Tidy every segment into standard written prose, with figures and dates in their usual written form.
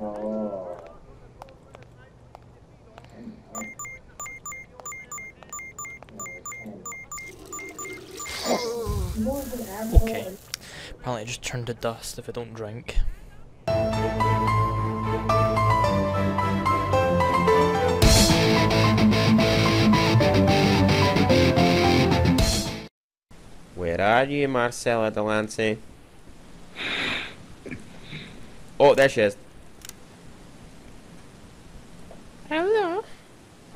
Oh. Okay. Apparently, I just turn to dust if I don't drink. Where are you, Marcella Delancey? Oh, there she is. Hello.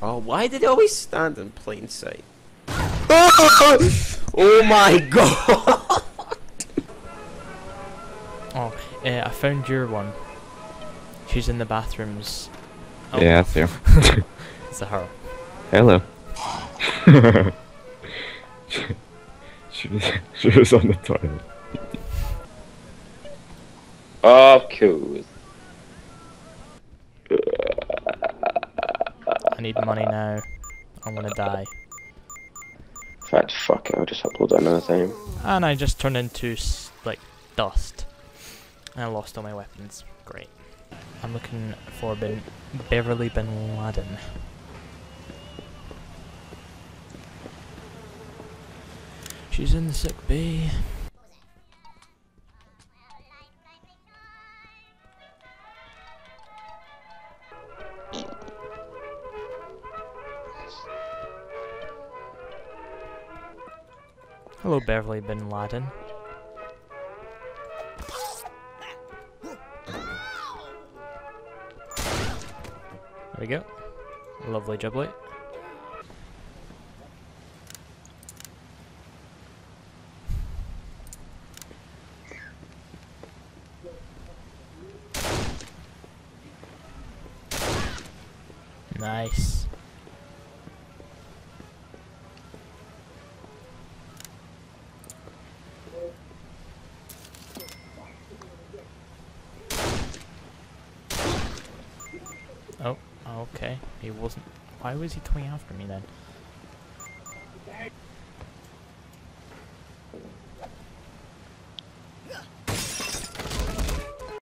Oh, why did they always stand in plain sight? Oh my god! Oh, I found your one. She's in the bathrooms. Oh. Yeah, that's her. It's a her. Hello. she was on the toilet. Of course. I need money now. I'm gonna die. Fact, fuck it, I'll just upload another time. And I just turned into, like, dust. And I lost all my weapons. Great. I'm looking for Beverly Bin Laden. She's in the sick bay. Hello, Beverly Bin Laden. There we go. Lovely jubbly. Nice. Oh, okay. He wasn't. Why was he coming after me then?